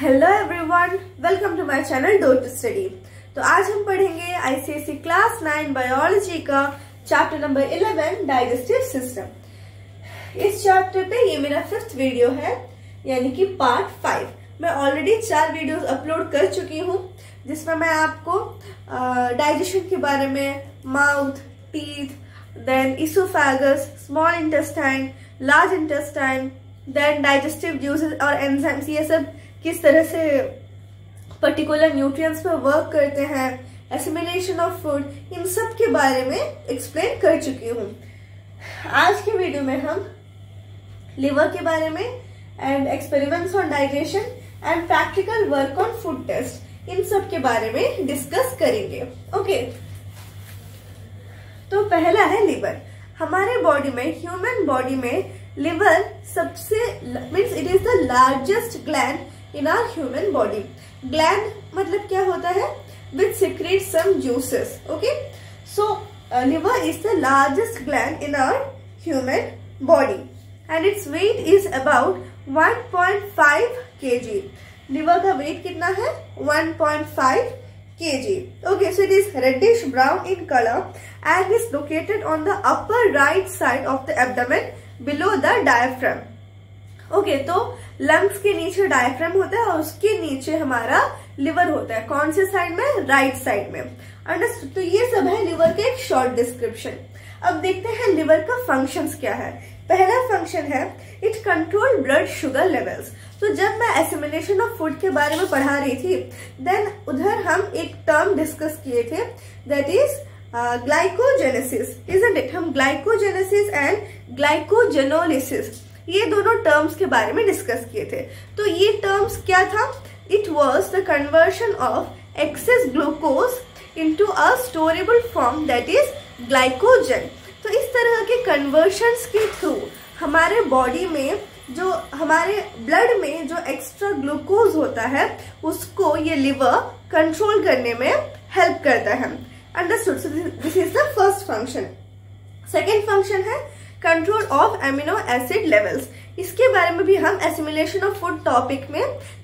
Hello everyone, welcome to my channel door to study. तो आज हम पढ़ेंगे आईसीएसई क्लास 9 बायोलॉजी का चैप्टर नंबर 11 डाइजेस्टिव सिस्टम। इस चैप्टर पे ये मेरा 5th वीडियो है यानी कि पार्ट 5। मैं ऑलरेडी 4 वीडियोस अपलोड कर चुकी हूँ जिसमें मैं आपको डाइजेशन के बारे में, mouth, teeth, then oesophagus, small intestine, large intestine, then digestive juices और एंजाइम्स, ये सब किस तरह से पर्टिकुलर न्यूट्रिएंट्स पर वर्क करते हैं, एसिमिलेशन ऑफ फूड, इन सब के बारे में एक्सप्लेन कर चुकी हूँ। आज के वीडियो में हम लिवर के बारे में and experiments on digestion and practical work on food test, इन सब के बारे में डिस्कस करेंगे। ओके, तो पहला है लिवर। हमारे बॉडी में, ह्यूमन बॉडी में, लिवर सबसे means it is the largest gland in our human body. Gland मतलब क्या होता है? Which secrete some juices. Okay, so liver is the largest gland in our human body and its weight is about 1.5 kg। Liver का weight कितना है? 1.5 kg। Okay, so it is reddish brown in colour and is located on the upper right side of the abdomen below the diaphragm. Okay, तो lungs के नीचे diaphragm होता है और उसके नीचे हमारा लिवर होता है। कौन से साइड में? राइट साइड में। अंडरस्टूड? तो ये सब है लिवर के एक शॉर्ट डिस्क्रिप्शन। अब देखते हैं लिवर का फंक्शंस क्या है। पहला फंक्शन है it control blood sugar levels. तो जब मैं एसिमिलेशन ऑफ फूड के बारे में पढ़ा रही थी, देन उधर हम एक टर्म डिस्कस किए थे, that is glycogenesis, isn't it? हम ग्लाइकोजेनेसिस एंड ग्लाइकोजेनोलिसिस, ये दोनों टर्म्स के बारे में डिस्कस किए थे। तो ये टर्म्स क्या था? It was the conversion of excess glucose into a storable form, that is glycogen. तो इस तरह के कन्वर्शंस के थ्रू हमारे बॉडी में जो, हमारे ब्लड में जो एक्स्ट्रा ग्लूकोज होता है उसको ये लिवर कंट्रोल करने में हेल्प करता है। Understood? So this is the first function. Second function है control of amino acid levels. इसके बारे में भी हम assimilation of food topic में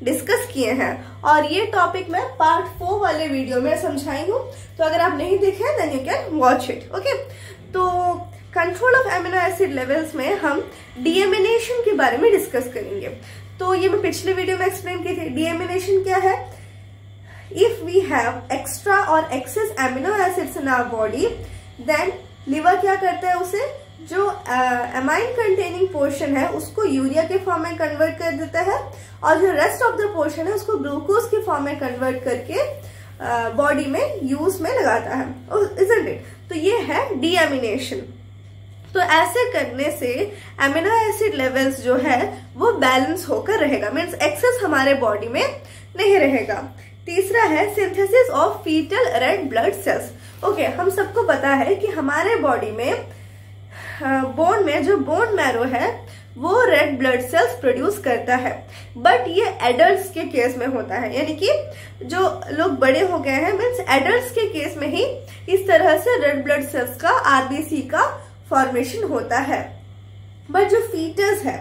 discuss किए हैं और ये topic मैं part 4 वाले वीडियो में समझाई हूँ, तो अगर आप नहीं देखे then you can watch it. Okay? तो control of amino acid levels में हम deamination के बारे में discuss करेंगे। तो ये मैं पिछले वीडियो में explain की थी। Deamination क्या है? If we have extra or excess amino acids in our body, then liver क्या करता है? उसे जो amine containing portion है उसको यूरिया के फॉर्म में कन्वर्ट कर देता है और जो rest of the portion है उसको ग्लूकोज के फॉर्म में कन्वर्ट करके बॉडी में यूज में लगाता है, isn't it? तो ये है deamination। तो ऐसे करने से एमिनो एसिड लेवल्स जो है वो बैलेंस होकर रहेगा, मीन्स एक्सेस हमारे बॉडी में नहीं रहेगा। तीसरा है synthesis of foetal red blood cells. Okay, हम सबको पता है कि हमारे बॉडी में बोन में जो बोन मैरो है वो रेड ब्लड सेल्स प्रोड्यूस करता है, बट ये एडल्ट्स के केस में होता है, यानी कि जो लोग बड़े हो गए हैं, मीन्स एडल्ट्स के केस में ही इस तरह से रेड ब्लड सेल्स का, आरबीसी का फॉर्मेशन होता है। बट जो फीटस है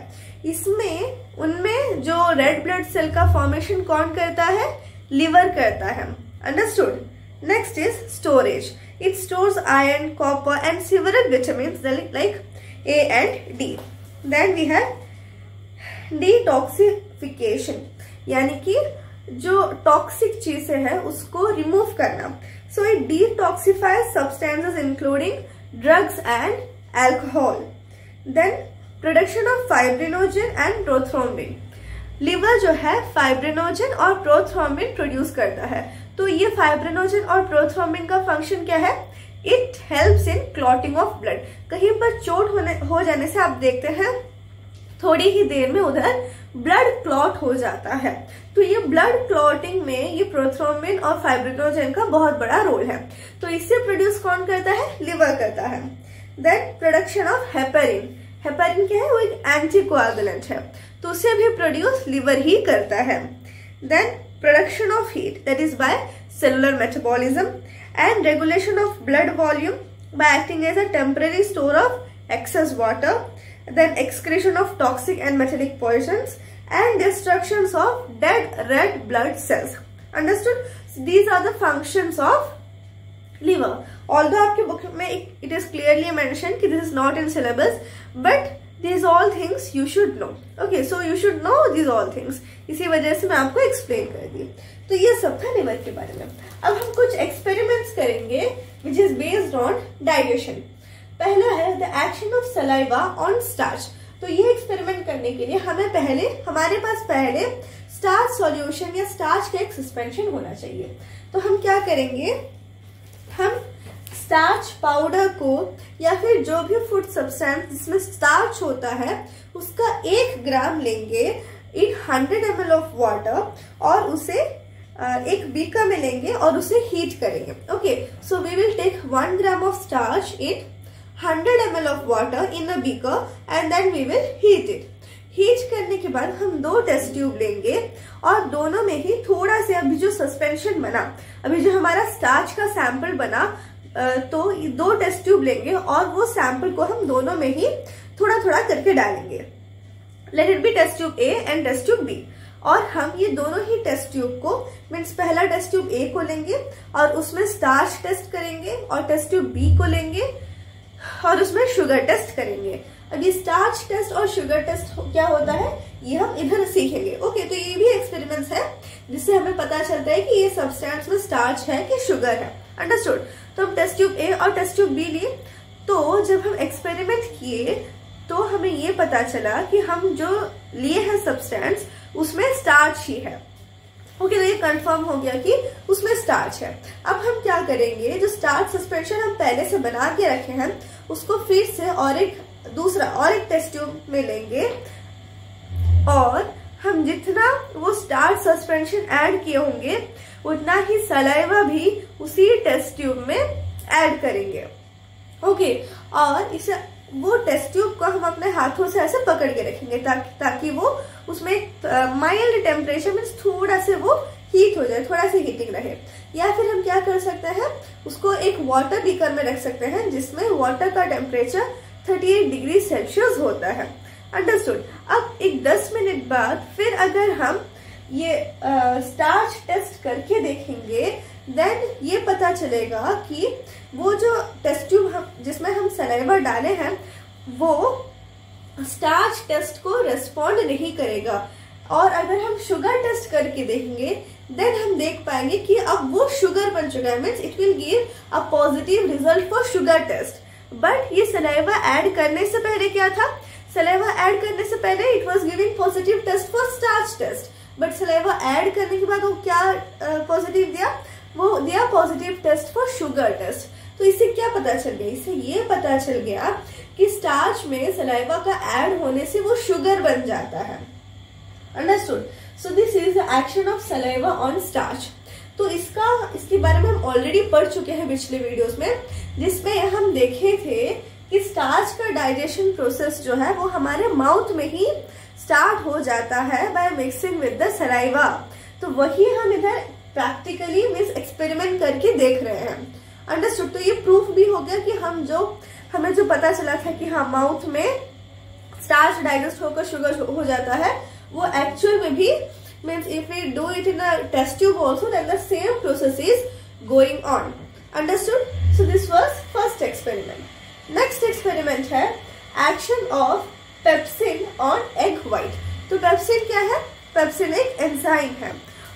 इसमें, उनमें जो रेड ब्लड सेल का फॉर्मेशन कौन करता है? लिवर करता है। Understood? Next is storage. It stores iron, copper and several vitamins like A and D. Then we have detoxification, यानी कि जो टॉक्सिक चीजें हैं उसको रिमूव करना। So it detoxifies substances including drugs and alcohol. Then production of fibrinogen and prothrombin. Liver जो है fibrinogen और प्रोथ्रोम्बिन प्रोड्यूस करता है। तो ये फाइब्रिनोजन और प्रोथ्रोम्बिन का फंक्शन क्या है? It helps in clotting of blood. कहीं पर चोट हो जाने से आप देखते हैं थोड़ी ही देर में उधर ब्लड क्लॉट हो जाता है, तो ये ब्लड क्लॉटिंग में ये प्रोथ्रोम्बिन और फाइब्रिनोजन का बहुत बड़ा रोल है। तो इससे प्रोड्यूस कौन करता है? लिवर करता है। Then production of heparin. Heparin क्या है? वो एक एंटीकोएगुलेंट है, तो उसे भी प्रोड्यूस लिवर ही करता है। Then production of heat, that is by cellular metabolism and regulation of blood volume by acting as a temporary store of excess water. Then excretion of toxic and metallic poisons and destruction of dead red blood cells. Understood? These are the functions of liver. Although आपके book में it is clearly mentioned कि this is not in syllabus, but these all things you should know. Okay, so you should know these all things. इसी वजह से मैं आपको explain कर दी. तो ये सब था liver के बारे में. अब हम कुछ experiments करेंगे which is based on digestion. पहला है the action of saliva on starch. तो ये एक्सपेरिमेंट करने के लिए हमें पहले हमारे पास स्टार्च सॉल्यूशन या स्टार्च का एक सस्पेंशन होना चाहिए. तो हम क्या करेंगे, हम स्टार्च पाउडर को या फिर जो भी फूड सब्सटेंस जिसमें स्टार्च होता है उसका 1 ग्राम लेंगे इन 100 ml ऑफ वाटर और उसे एक बीकर में लेंगे और उसे हीट करेंगे. Okay, so we will take 1 gram of starch in 100 ml of water in a beaker and then we will heat it. Heat करने के बाद हम 2 टेस्ट ट्यूब लेंगे और दोनों में ही थोड़ा से अभी जो सस्पेंशन बना, अभी जो हमारा स्टार्च का सैंपल बना, तो 2 टेस्ट ट्यूब लेंगे और वो सैंपल को हम दोनों में ही थोड़ा थोड़ा करके डालेंगे. Let it be test tube A and test tube B. और हम ये दोनों ही टेस्ट ट्यूब को मीन्स पहला टेस्ट ट्यूब A को लेंगे और उसमें स्टार्च टेस्ट करेंगे और टेस्ट ट्यूब B को लेंगे और उसमें शुगर टेस्ट करेंगे. अब ये स्टार्च टेस्ट और शुगर टेस्ट क्या होता है ये हम इधर सीखेंगे. ओके, तो ये भी एक्सपेरिमेंट्स है जिससे हमें पता चलता है कि ये सब्सटेंस में स्टार्च है कि शुगर है. अंडरस्टूड? तो हम टेस्ट ट्यूब ए और टेस्ट ट्यूब बी लिए. तो जब हम एक्सपेरिमेंट किए तो हमें ये पता चला कि हम जो लिए हैं सब्सटेंस उसमें स्टार्च ही है. ओके, तो ये कंफर्म हो गया कि उसमें स्टार्च है. अब हम क्या करेंगे, जो स्टार्च सस्पेंशन हम पहले से बना के रखे हैं उसको फिर से और एक टेस्ट ट्यूब में लेंगे और हम जितना वो स्टार्च सस्पेंशन ऐड किए होंगे उतना ही सलाइवा भी उसी टेस्ट ट्यूब में ऐड करेंगे. ओके, और इसे वो टेस्ट ट्यूब को हम अपने हाथों से ऐसे पकड़ के रखेंगे ताकि वो उसमें माइल्ड टेम्परेचर में थोड़ा से वो हीट हो जाए, थोड़ा सा हीटिंग रहे. या फिर हम क्या कर सकते हैं, उसको एक वाटर बीकर में रख सकते हैं जिसमें वाटर का टेम्परेचर 38 डिग्री सेल्सियस होता है. अंडरस्टूड? अब एक 10 मिनट बाद फिर अगर हम ये स्टार्च टेस्ट करके देखेंगे देन ये पता चलेगा कि वो जो टेस्ट ट्यूब जिसमें हम सलाइवा डाले हैं वो स्टार्च टेस्ट को रेस्पॉन्ड नहीं करेगा. और अगर हम शुगर टेस्ट करके देखेंगे देन हम देख पाएंगे कि अब वो शुगर बन चुका है. Means it will give a positive result for sugar test. But ये सलाइवा ऐड करने से पहले क्या था, सलाइवा ऐड करने से पहले it was giving positive test for starch test. But saliva add करने के बाद वो क्या पॉजिटिव दिया, वो दिया positive test for sugar test. तो इससे क्या पता चल गया, इससे ये पता चल गया कि स्टार्च में सलाइवा का ऐड होने से वो शुगर बन जाता है. Understood? So this is the action of saliva on starch. तो इसके बारे में हम ऑलरेडी पढ़ चुके हैं पिछले वीडियोस में जिसमें हम देखे थे कि स्टार्च का डाइजेशन प्रोसेस जो है वो हमारे माउथ में ही स्टार्ट हो जाता है by mixing with the saliva. तो वही हम इधर प्रैक्टिकली मीन्स एक्सपेरिमेंट करके देख रहे हैं. अंडरस्टूड? तो ये प्रूफ भी हो गया कि हमें जो पता चला था कि हाँ माउथ में स्टार्च डाइजेस्ट होकर शुगर हो जाता है वो एक्चुअल में भी means if we do it in a test tube also then the same process is going on. Understood? So this was first experiment. Next experiment है action of pepsin on egg white. तो pepsin क्या है, pepsin एक enzyme है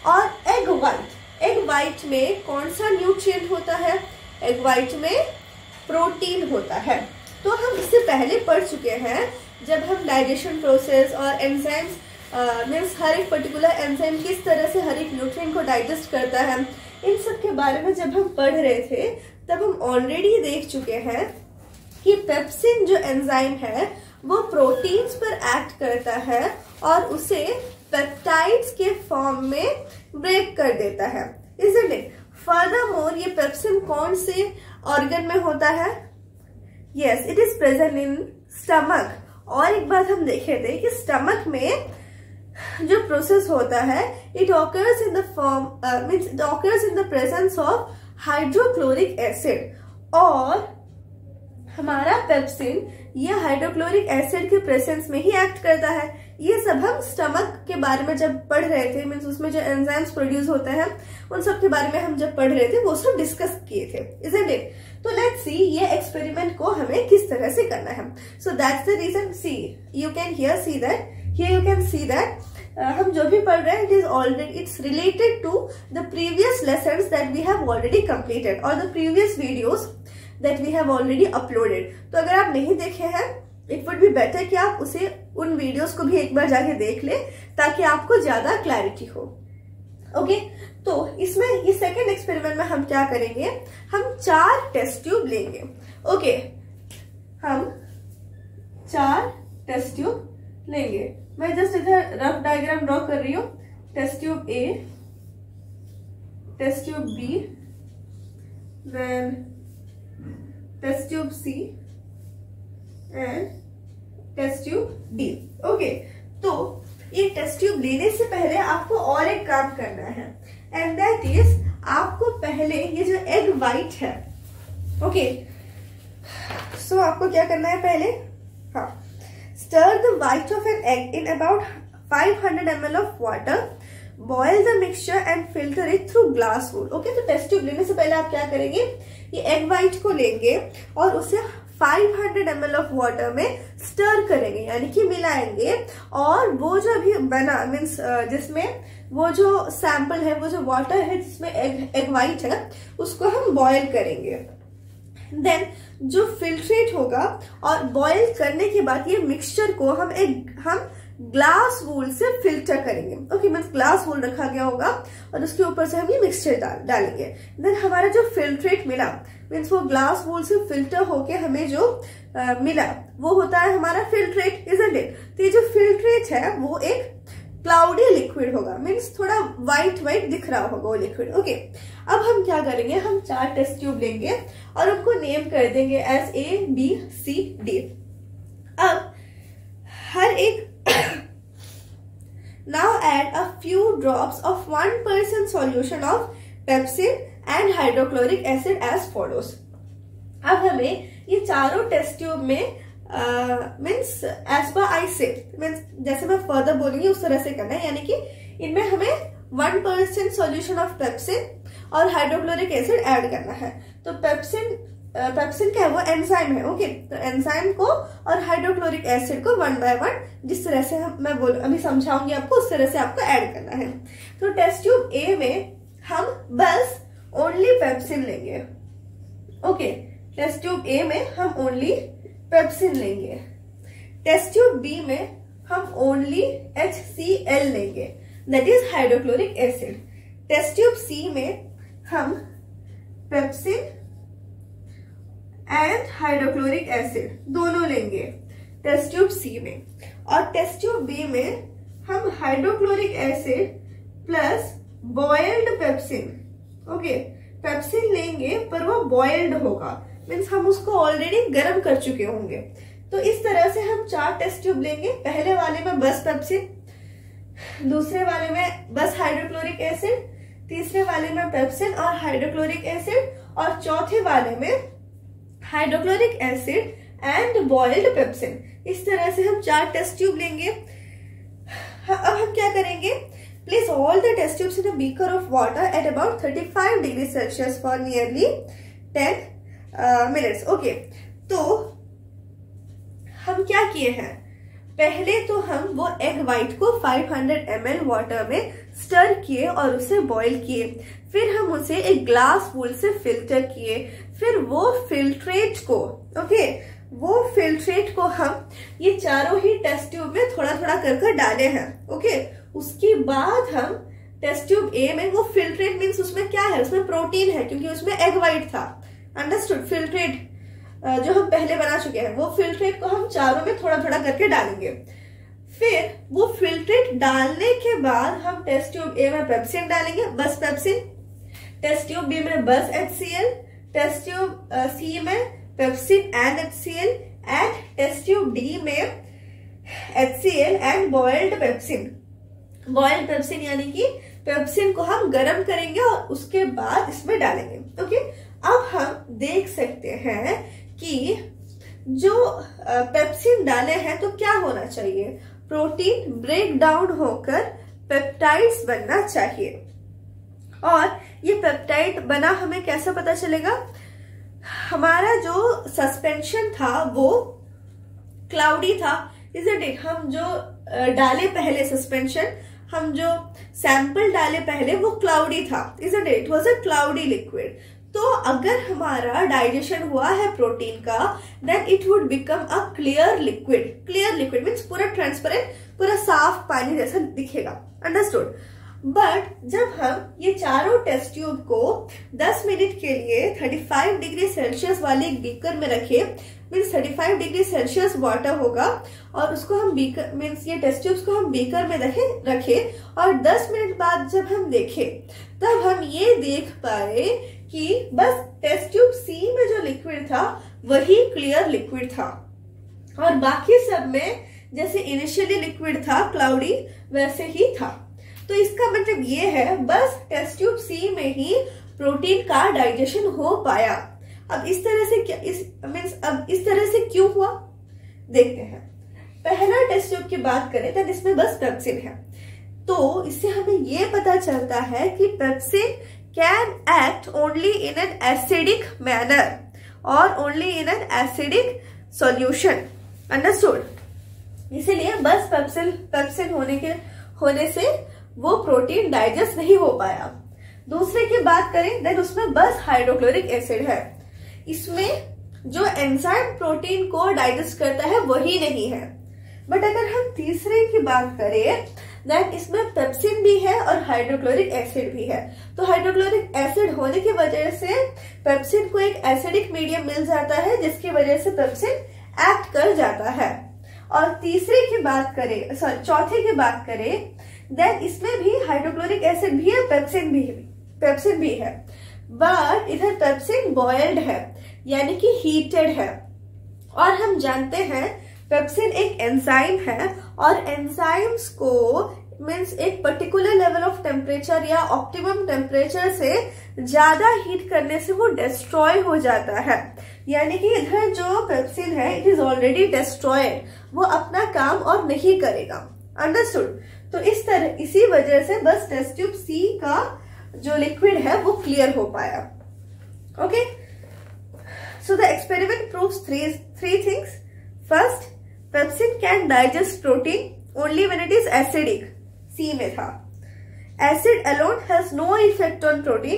और egg white में कौन सा न्यूट्रिएंट होता है, एग व्हाइट में प्रोटीन होता है. तो हम इससे पहले पढ़ चुके हैं जब हम डाइजेशन प्रोसेस और एंजाइम्स मीन्स हर एक पर्टिकुलर एंजाइम किस तरह से हर एक न्यूट्रिएंट को डाइजेस्ट करता है इन सब के बारे में जब हम पढ़ रहे थे तब हम ऑलरेडी देख चुके हैं कि पेप्सिन जो एंजाइम है वो प्रोटीन्स पर एक्ट करता है और उसे पेप्टाइड्स के फॉर्म में ब्रेक कर देता है. Isn't it? फर्दरमोर ये पेप्सिन कौन से ऑर्गन में होता है, yes it is present in stomach. और एक बात हम देखे थे कि स्टमक में जो प्रोसेस होता है it occurs in the form means it occurs in the presence of hydrochloric acid. और हमारा पेप्सिन ये हाइड्रोक्लोरिक एसिड के प्रेजेंस में ही एक्ट करता है. ये सब हम स्टमक के बारे में जब पढ़ रहे थे, मीन्स उसमें जो एंजाइम्स प्रोड्यूस होते हैं उन सब के बारे में हम जब पढ़ रहे थे वो सब डिस्कस किए थे, इजंट इट। तो लेट्स सी ये एक्सपेरिमेंट को हमें किस तरह से करना है। So that's the reason, see you can here see that, here you can see that हम जो भी पढ़ रहे हैं it is already it's related to the previous lesson that we have already completed और the previous videos that we have already uploaded. तो अगर आप नहीं देखे हैं इट वुड बी बेटर कि आप उसे उन वीडियोस को भी एक बार जाके देख ले ताकि आपको ज्यादा क्लैरिटी हो। ओके तो इसमें इस सेकेंड एक्सपेरिमेंट में हम क्या करेंगे, हम 4 टेस्ट ट्यूब लेंगे। ओके हम 4 टेस्ट ट्यूब लेंगे। मैं जस्ट इधर रफ डायग्राम ड्रॉ कर रही हूँ। Test tube A, test tube B, then test tube C and test tube D. Okay तो ये टेस्ट ट्यूब लेने से पहले आपको और एक काम करना है एंड दैट इज आपको पहले ये जो एग वाइट है, ओके सो आपको क्या करना है पहले, हाँ, stir the white of an egg in about 500 ml of water, boil the mixture and filter it through glass wool. Okay तो टेस्ट ट्यूब लेने से पहले आप क्या करेंगे, ये एग वाइट को लेंगे और उसे 500 ml ऑफ वाटर में स्टर करेंगे यानी कि मिलाएंगे और वो जो भी बना मीन्स जिसमें वो जो सैंपल है, वो जो वाटर है जिसमें एग वाइट है उसको हम बॉयल करेंगे। देन जो फिल्ट्रेट होगा और बॉयल करने के बाद ये मिक्सचर को हम ग्लास वूल से फिल्टर करेंगे। ओके मीन्स ग्लास वूल रखा गया होगा और उसके ऊपर से हम ये मिक्सचर डालेंगे। देन हमारा जो फिल्ट्रेट मिला मीन्स वो ग्लास वूल से फिल्टर होके हमें जो मिला वो होता है हमारा फिल्ट्रेट, इजंट इट। तो ये जो फिल्ट्रेट है वो एक क्लाउडी लिक्विड होगा, मीन्स थोड़ा व्हाइट व्हाइट दिख रहा होगा वो लिक्विड। ओके अब हम क्या करेंगे, हम 4 टेस्ट ट्यूब लेंगे और उनको नेम कर देंगे as A B C D. अब हर एक Now add a few drops of 1% solution of Pepsin and hydrochloric acid as follows. अब हमें ये चारों टेस्ट ट्यूब में मीन्स एज पर आई से मीन्स जैसे मैं फर्दर बोलूंगी उस तरह से करना है, यानी कि इनमें हमें 1% सोल्यूशन ऑफ पेप्सिन और हाइड्रोक्लोरिक एसिड ऐड करना है। तो पेप्सिन क्या है, वो एंजाइम है। ओके तो एंजाइम को और हाइड्रोक्लोरिक एसिड को 1 by 1 जिस तरह से मैं अभी समझाऊंगी आपको उस तरह से आपको ऐड करना है। तो टेस्ट ट्यूब ए में हम बस ओनली पेप्सिन लेंगे। ओके टेस्ट ट्यूब ए में हम ओनली पेप्सिन लेंगे। टेस्ट ट्यूब बी में हम ओनली HCl लेंगे, that is hydrochloric acid. Test tube C में हम पेप्सिन एंड हाइड्रोक्लोरिक एसिड दोनों लेंगे टेस्ट ट्यूब सी में। और टेस्ट ट्यूब बी में हम hydrochloric acid plus boiled pepsin, okay pepsin लेंगे पर वो बॉइल्ड होगा मीन्स हम उसको ऑलरेडी गर्म कर चुके होंगे। तो इस तरह से हम 4 टेस्ट ट्यूब लेंगे। पहले वाले में बस पेप्सिन, दूसरे वाले में बस हाइड्रोक्लोरिक एसिड, तीसरे वाले में पेप्सिन और हाइड्रोक्लोरिक एसिड और चौथे वाले में hydrochloric acid and boiled pepsin. इस तरह से हम 4 टेस्ट ट्यूब लेंगे। अब हम क्या करेंगे, place all the test tubes in a beaker of water at about 35 degree Celsius for nearly 10 minutes. Okay तो हम क्या किए हैं, पहले तो हम वो एग वाइट को 500 ml वाटर में स्टर किए और उसे बॉईल किए, फिर हम उसे एक ग्लास वूल से फिल्टर किए, फिर वो फिल्ट्रेट को हम ये चारों ही टेस्ट ट्यूब में थोड़ा थोड़ा करके डाले हैं। ओके उसके बाद हम टेस्ट ट्यूब ए में वो फिल्ट्रेट मीन्स उसमें क्या है, उसमें प्रोटीन है क्योंकि उसमें एग वाइट था, अंडरस्टूड। फिल्ट्रेट जो हम पहले बना चुके हैं वो फिल्ट्रेट को हम चारों में थोड़ा थोड़ा करके डालेंगे। फिर वो फिल्ट्रेट डालने के बाद हम टेस्ट ट्यूब ए में पेप्सिन डालेंगे, बस पेप्सिन, टेस्ट ट्यूब बी में बस HCl, टेस्ट ट्यूब सी में pepsin and HCl and test tube D में HCl and boiled pepsin. Boiled pepsin यानी कि पेप्सिन को हम गर्म करेंगे और उसके बाद इसमें डालेंगे। ओके अब हम देख सकते हैं कि जो पेप्सिन डाले हैं तो क्या होना चाहिए, प्रोटीन ब्रेक डाउन होकर पेप्टाइड्स बनना चाहिए। और ये पेप्टाइड बना हमें कैसे पता चलेगा? हमारा जो सस्पेंशन था वो क्लाउडी था, इसे हम जो डाले पहले सस्पेंशन, हम जो सैंपल डाले पहले वो क्लाउडी था, इसे it was a cloudy liquid. तो अगर हमारा डाइजेशन हुआ है प्रोटीन का, then it would become a clear liquid. Clear liquid means पूरा ट्रांसपेरेंट, पूरा साफ पानी जैसा दिखेगा। अंडरस्टूड? बट जब हम ये चारों टेस्ट ट्यूब को 10 मिनट के लिए 35 डिग्री सेल्सियस वाले एक बीकर में रखें, मीन्स 35 डिग्री सेल्सियस वाटर होगा, और उसको हम बीकर मीन्स ये टेस्ट ट्यूब्स को हम बीकर में रखें और 10 मिनट बाद जब हम देखें, तब हम ये देख पाए कि बस टेस्ट ट्यूब सी में जो लिक्विड था वही क्लियर लिक्विड था, और बाकी सब में जैसे इनिशियली लिक्विड था क्लाउडी वैसे ही था। तो इसका मतलब ये है, बस टेस्ट ट्यूब सी में ही प्रोटीन का डाइजेशन हो पाया। अब इस तरह से अब इस तरह से क्यों हुआ देखते हैं। पहला टेस्ट ट्यूब की बात करें तो इसमें बस पेप्सिन है, तो इससे हमें ये पता चलता है कि pepsin can act only in an acidic manner और only in an acidic solution. Understood? इसीलिए बस पेप्सिन होने से वो प्रोटीन डाइजेस्ट नहीं हो पाया। दूसरे की बात करें देन उसमें बस हाइड्रोक्लोरिक एसिड है, इसमें जो एंजाइम प्रोटीन को डाइजेस्ट करता है वही नहीं है। बट अगर हम तीसरे की बात करें देन इसमें पेप्सिन भी है और हाइड्रोक्लोरिक एसिड भी है, तो हाइड्रोक्लोरिक एसिड होने की वजह से पेप्सिन को एक एसिडिक मीडियम मिल जाता है, जिसकी वजह से पेप्सिन एक्ट कर जाता है। और चौथे की बात करें देन इसमें भी हाइड्रोक्लोरिक एसिड भी है, पेप्सिन भी है, बट इधर पेप्सिन बॉइल्ड है यानी कि हीटेड है। और हम जानते हैं पेप्सिन एक एंजाइम है, और एंजाइम्स को मीन्स एक पर्टिकुलर लेवल ऑफ टेम्परेचर या ऑप्टिमम टेम्परेचर से ज्यादा हीट करने से वो डिस्ट्रॉय हो जाता है, यानी कि इधर जो पेप्सिन है इट इज ऑलरेडी डिस्ट्रॉयड, वो अपना काम और नहीं करेगा। अंडरस्टूड? तो इसी वजह से बस टेस्ट ट्यूब सी का जो लिक्विड है वो क्लियर हो पाया। Okay, so the experiment proves three things. First, pepsin can digest protein only when it is acidic, C में था। Acid alone has no effect on protein,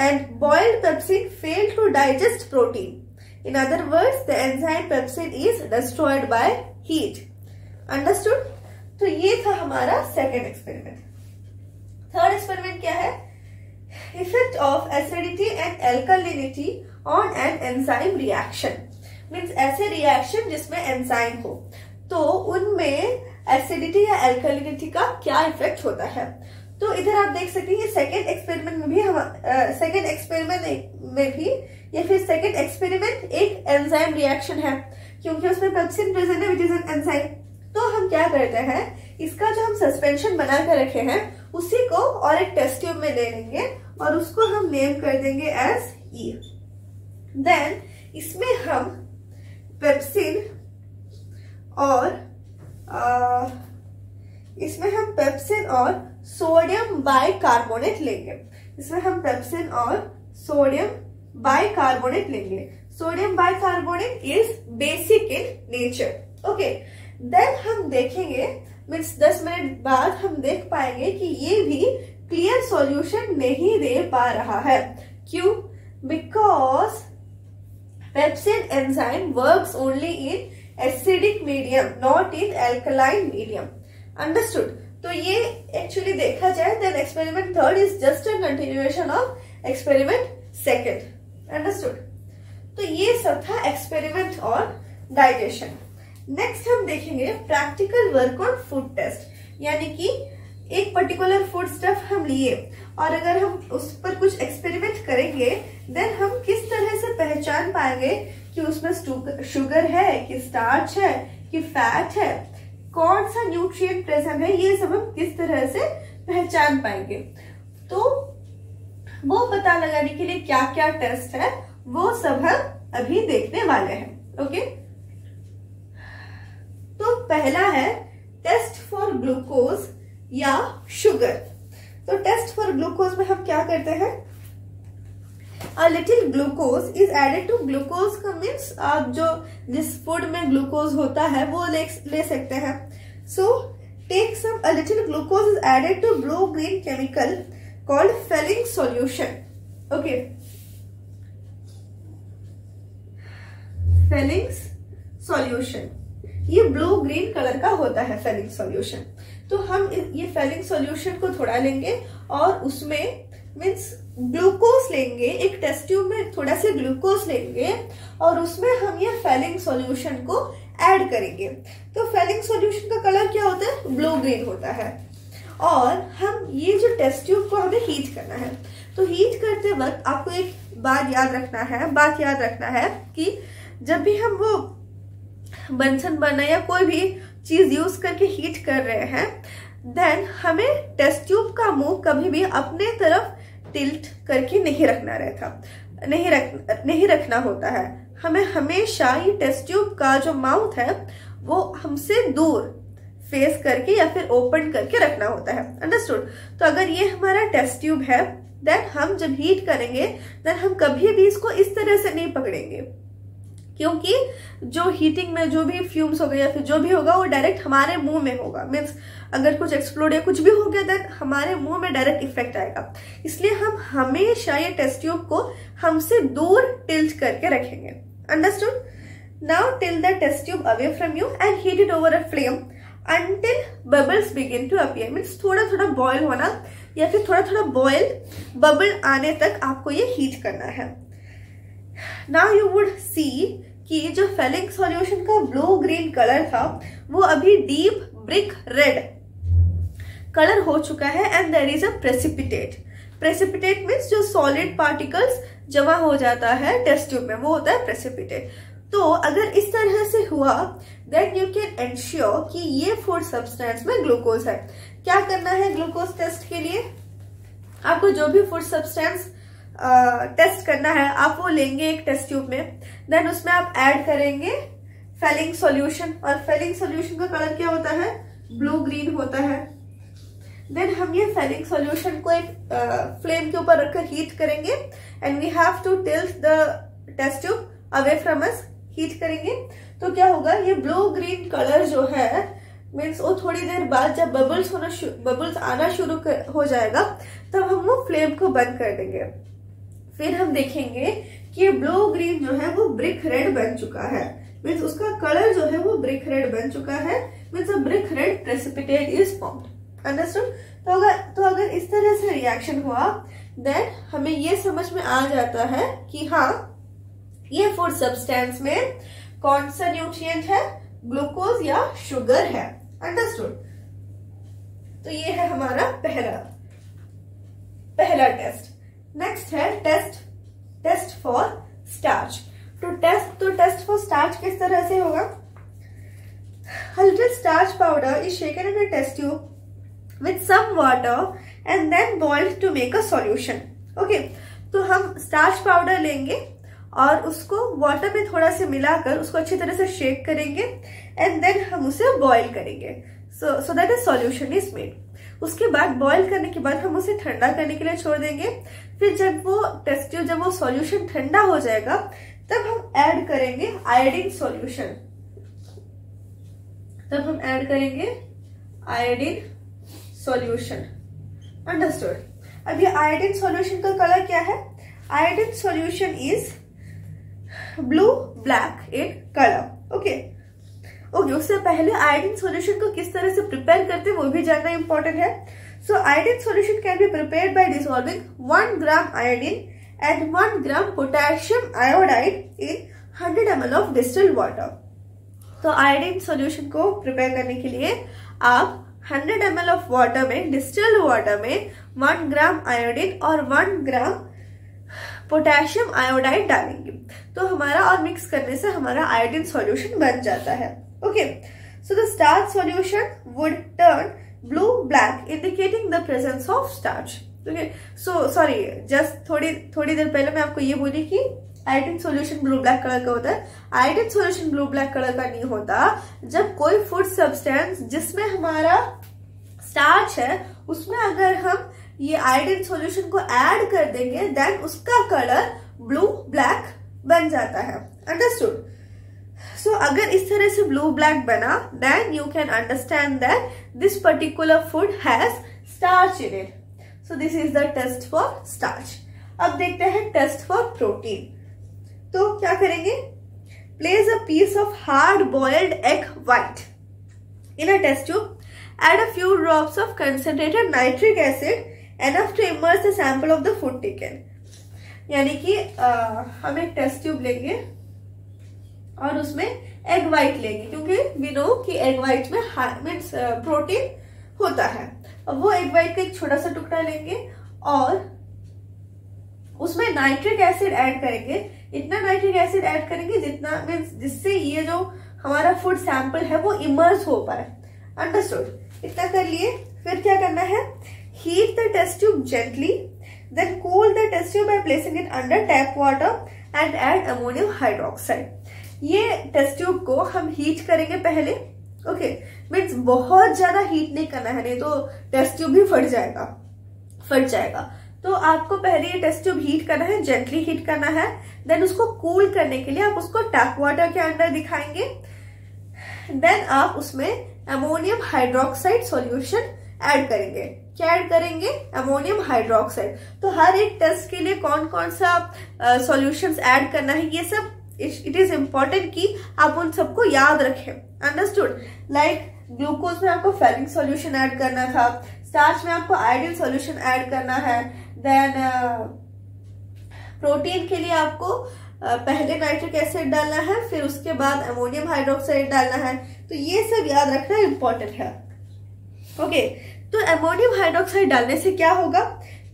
and boiled pepsin fail to digest protein. In other words, the enzyme pepsin is destroyed by heat. Understood? तो ये था हमारा second experiment. Third experiment क्या है? Effect of acidity and alkalinity on an enzyme reaction, means ऐसे reaction जिसमें enzyme हो, तो उनमें एसिडिटी या एल्कालिनिटी का क्या इफेक्ट होता है। तो इधर आप देख सकते हैं सेकेंड एक्सपेरिमेंट में भी या फिर सेकेंड एक्सपेरिमेंट एक एंजाइम रिएक्शन है, क्योंकि उसमें पेप्सिन प्रेजेंट है विच इज एन एंजाइम। तो हम क्या करते हैं, इसका जो हम सस्पेंशन बना कर रखे हैं उसी को और एक टेस्ट ट्यूब में ले लेंगे और उसको हम नेम कर देंगे एज ई। देन इसमें हम पेप्सिन और सोडियम बाइकार्बोनेट लेंगे। Sodium bicarbonate is basic in nature. Okay, then हम देखेंगे मीन्स 10 मिनट बाद हम देख पाएंगे कि ये भी क्लियर सॉल्यूशन नहीं दे पा रहा है। क्यों? Because pepsin enzyme works only in acidic medium, not in alkaline medium. Understood? तो ये एक्चुअली देखा जाए then experiment third is just a continuation of experiment second. Understood? तो ये सब था एक्सपेरिमेंट और डाइजेशन। नेक्स्ट हम देखेंगे practical work on food test, यानी कि एक पर्टिकुलर फूड स्टफ हम लिए और अगर हम उस पर कुछ एक्सपेरिमेंट करेंगे देन हम किस तरह से पहचान पाएंगे कि उसमें शुगर है कि स्टार्च है कि फैट है, कौन सा न्यूट्रिएंट प्रेजेंट है, ये सब हम किस तरह से पहचान पाएंगे। तो वो पता लगाने के लिए क्या क्या टेस्ट है वो सब हम अभी देखने वाले हैं। ओके, तो पहला है टेस्ट फॉर ग्लूकोज या शुगर। तो टेस्ट फॉर ग्लूकोज में हम क्या करते हैं, a little glucose is added to, glucose का मीन्स आप जो जिस फूड में ग्लूकोज होता है वो ले सकते हैं। So take some, a little glucose is added to blue green chemical called Fehling solution. Okay, Fehling's solution, ये ब्लू ग्रीन कलर का होता है फेलिंग सॉल्यूशन। तो हम ये फेलिंग सॉल्यूशन को थोड़ा लेंगे और उसमें मीन्स ग्लूकोज लेंगे, एक टेस्ट ट्यूब में थोड़ा सा ग्लूकोज लेंगे और उसमें हम ये फेलिंग सॉल्यूशन को ऐड करेंगे। तो फेलिंग सॉल्यूशन का कलर क्या होता है, ब्लू ग्रीन होता है। और हम ये जो टेस्ट ट्यूब को हमें हीट करना है, तो हीट करते वक्त आपको एक बात याद रखना है कि जब भी हम वो बंसन बर्नर या कोई भी चीज यूज करके हीट कर रहे हैं, देन हमें टेस्ट ट्यूब का मुंह कभी भी अपने तरफ टिल्ट करके नहीं रखना होता है। हमें हमेशा ये टेस्ट ट्यूब का जो माउथ है वो हमसे दूर फेस करके या फिर ओपन करके रखना होता है। अंडरस्टूड। तो अगर ये हमारा टेस्ट ट्यूब है, देन हम जब हीट करेंगे देन हम कभी भी इसको इस तरह से नहीं पकड़ेंगे, क्योंकि जो हीटिंग में जो भी फ्यूम्स हो गए या फिर जो भी होगा वो डायरेक्ट हमारे मुंह में होगा। मीन्स अगर कुछ एक्सप्लोड या कुछ भी हो गया देन हमारे मुंह में डायरेक्ट इफेक्ट आएगा। इसलिए हम हमेशा ये टेस्ट ट्यूब को हमसे दूर टिल्ट करके रखेंगे। Understood. Now tilt the test tube away from you and heat it over a flame until bubbles begin to appear. Means थोड़ा थोड़ा बॉयल होना या फिर थोड़ा थोड़ा बॉयल बबल आने तक आपको ये हीट करना है। नाउ यू वुड सी कि जो फेलिंग सॉल्यूशन का ब्लू ग्रीन कलर था वो अभी डीप ब्रिक रेड कलर हो चुका है and there is a precipitate. Precipitate means जो सॉलिड पार्टिकल्स जमा हो जाता है टेस्ट ट्यूब में वो होता है प्रेसिपिटेट। तो अगर इस तरह से हुआ देन यू कैन एंश्योर कि ये फूड सब्सटेंस में ग्लूकोज है। क्या करना है ग्लूकोज टेस्ट के लिए, आपको जो भी फूड सब्सटेंस टेस्ट करना है आप वो लेंगे एक टेस्ट ट्यूब में, देन उसमें आप ऐड करेंगे फेलिंग सॉल्यूशन। और फेलिंग सॉल्यूशन का कलर क्या होता है, ब्लू ग्रीन होता है। देन हम ये फेलिंग सॉल्यूशन को एक फ्लेम के ऊपर रखकर हीट करेंगे and we have to tilt the test tube away from us. Heat करेंगे तो क्या होगा, ये ब्लू ग्रीन कलर जो है मीन्स वो थोड़ी देर बाद जब बबल्स आना शुरू हो जाएगा तब हम वो फ्लेम को बंद कर देंगे। फिर हम देखेंगे कि ब्लू ग्रीन जो है वो ब्रिक रेड बन चुका है, मीन्स उसका कलर जो है वो ब्रिक रेड बन चुका है, means a brick red precipitate is formed. Understood. तो अगर इस तरह से रिएक्शन हुआ देन हमें ये समझ में आ जाता है कि हाँ ये फूड सब्सटेंस में कौन सा न्यूट्रिएंट है, ग्लूकोज या शुगर है। अंडरस्टूड। तो ये है हमारा पहला टेस्ट। नेक्स्ट है टेस्ट फॉर स्टार्च। तो टेस्ट फॉर स्टार्च किस तरह से होगा, a little starch powder is shaken in a test tube with some water and then boiled to make a solution. Okay, तो हम स्टार्च पाउडर लेंगे और उसको वाटर में थोड़ा से मिलाकर उसको अच्छी तरह से शेक करेंगे एंड देन हम उसे बॉइल करेंगे so that a solution is made. उसके बाद बॉईल करने के बाद हम उसे ठंडा करने के लिए छोड़ देंगे। फिर जब वो सॉल्यूशन ठंडा हो जाएगा तब हम ऐड करेंगे आयोडीन सॉल्यूशन। अंडरस्टूड। अब ये आयोडीन सॉल्यूशन का कलर क्या है, iodine solution is blue black in colour. Okay. उससे पहले आयोडीन सॉल्यूशन को किस तरह से प्रिपेयर करते हैं वो भी जानना इम्पोर्टेंट है। So iodine solution can be prepared by dissolving 1 gram iodine and 1 gram potassium iodide in 100 ml of distilled water. तो आयोडीन सॉल्यूशन को प्रिपेयर करने के लिए आप 100 ml ऑफ वाटर में, डिस्टिल्ड वाटर में 1 ग्राम आयोडीन और 1 ग्राम पोटेशियम आयोडाइड डालेंगे। तो हमारा और मिक्स करने से हमारा आयोडीन सॉल्यूशन बन जाता है। Okay, so the starch solution would turn blue black, indicating the presence of starch. Okay, so sorry, just थोड़ी देर पहले मैं आपको ये बोली कि iodine solution blue black colour का होता है। Iodine solution blue black colour का नहीं होता। जब कोई फूड सब्सटेंस जिसमें हमारा स्टार्च है उसमें अगर हम ये आयोडीन सोल्यूशन को ऐड कर देंगे देन उसका कलर ब्लू ब्लैक बन जाता है। अंडरस्टूड? सो अगर इस तरह से ब्लू ब्लैक बना then you can understand that this particular food has starch in it. So this is the test for starch. अब देखते हैं टेस्ट फॉर प्रोटीन। तो क्या करेंगे? Place a piece of hard boiled egg white in a test tube, add a few drops of concentrated nitric acid enough to immerse the sample of the food taken। यानी कि हम एक test tube लेंगे और उसमें egg white लेंगे क्योंकि we know कि एग वाइट में मीन्स प्रोटीन होता है। अब वो एग वाइट का एक छोटा सा टुकड़ा लेंगे और उसमें नाइट्रिक एसिड ऐड करेंगे। इतना नाइट्रिक एसिड ऐड करेंगे जितना मीन्स जिससे ये जो हमारा फूड सैंपल है वो इमर्स हो पाए। अंडरस्टूड? इतना कर लिए। फिर क्या करना है? Heat the test tube gently then cool the test tube by placing it under tap water and add ammonium hydroxide. ये टेस्ट ट्यूब को हम हीट करेंगे पहले। ओके, मीन्स बहुत ज्यादा हीट नहीं करना है, नहीं तो टेस्ट ट्यूब भी फट जाएगा। तो आपको पहले ये टेस्ट ट्यूब हीट करना है, जेंटली हीट करना है। देन उसको कूल करने के लिए आप उसको टैप वाटर के अंदर दिखाएंगे। देन आप उसमें अमोनियम हाइड्रोक्साइड सॉल्यूशन ऐड करेंगे। क्या ऐड करेंगे? Ammonium hydroxide. तो हर एक टेस्ट के लिए कौन कौन सा सॉल्यूशंस ऐड करना है ये सब इट इज इम्पोर्टेंट कि आप उन सबको याद रखें। अंडरस्टूड? लाइक ग्लूकोज में आपको फेलिंग सॉल्यूशन ऐड करना था, स्टार्च में आपको आयोडीन सॉल्यूशन ऐड करना है। देन प्रोटीन के लिए आपको पहले नाइट्रिक एसिड डालना है, फिर उसके बाद अमोनियम हाइड्रोक्साइड डालना है। तो ये सब याद रखना इम्पोर्टेंट है। ओके, तो अमोनियम हाइड्रोक्साइड डालने से क्या होगा?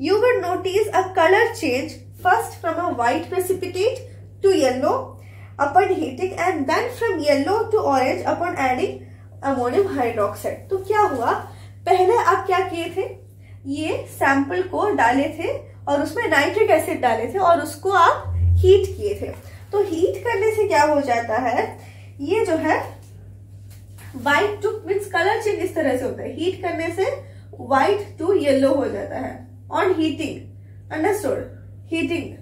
You will notice a colour change first from a white precipitate to yellow upon heating and then from yellow to orange upon adding ammonium hydroxide. तो क्या हुआ? पहले आप क्या किए थे? ये सैंपल को डाले थे और उसमें नाइट्रिक एसिड डाले थे और उसको आप हीट किए थे। तो हीट करने से क्या हो जाता है? ये जो है white to means colour change इस तरह से होता है। हीट करने से व्हाइट टू येलो हो जाता है on heating. Understood? Heating.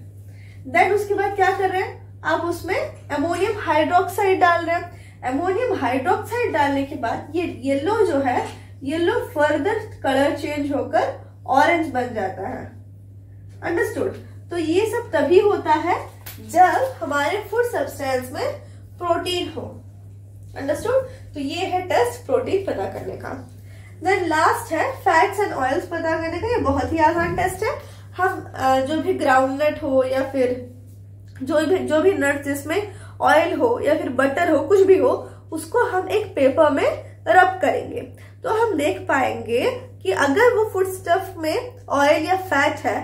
Then उसके बाद क्या कर रहे हैं आप? उसमें अमोनियम हाइड्रोक्साइड डाल रहे हैं। अमोनियम हाइड्रोक्साइड डालने के बाद ये येलो जो है येलो फर्दर कलर चेंज होकर ऑरेंज बन जाता है। अंडरस्टूड? तो ये सब तभी होता है जब हमारे फूड सब्सटेंस में प्रोटीन हो। अंडरस्टूड? तो ये है टेस्ट प्रोटीन पता करने का। देन लास्ट है फैट्स एंड ऑयल्स पता करने का। ये बहुत ही आसान टेस्ट है। हम जो भी ग्राउंडनट हो या फिर जो भी नट्स जिसमें ऑयल हो या फिर बटर हो कुछ भी हो उसको हम एक पेपर में रब करेंगे तो हम देख पाएंगे कि अगर वो फूड स्टफ में ऑयल या फैट है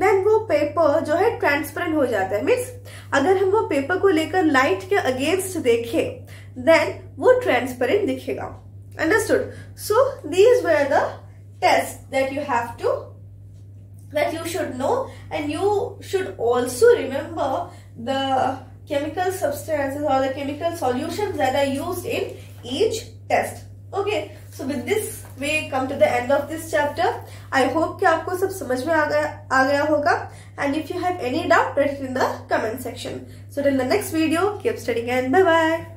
देन वो पेपर जो है ट्रांसपेरेंट हो जाता है। मीन्स अगर हम वो पेपर को लेकर लाइट के अगेंस्ट देखें देन वो ट्रांसपेरेंट दिखेगा। Understood? So these were the test that you should know and you should also remember the chemical substances और the chemical solutions that are used in each test. Okay, so with this we come to the end of this chapter. I hope कि आपको सब समझ में आ गया होगा। And if you have any doubt write in the comment section. So till the next video keep studying and bye bye.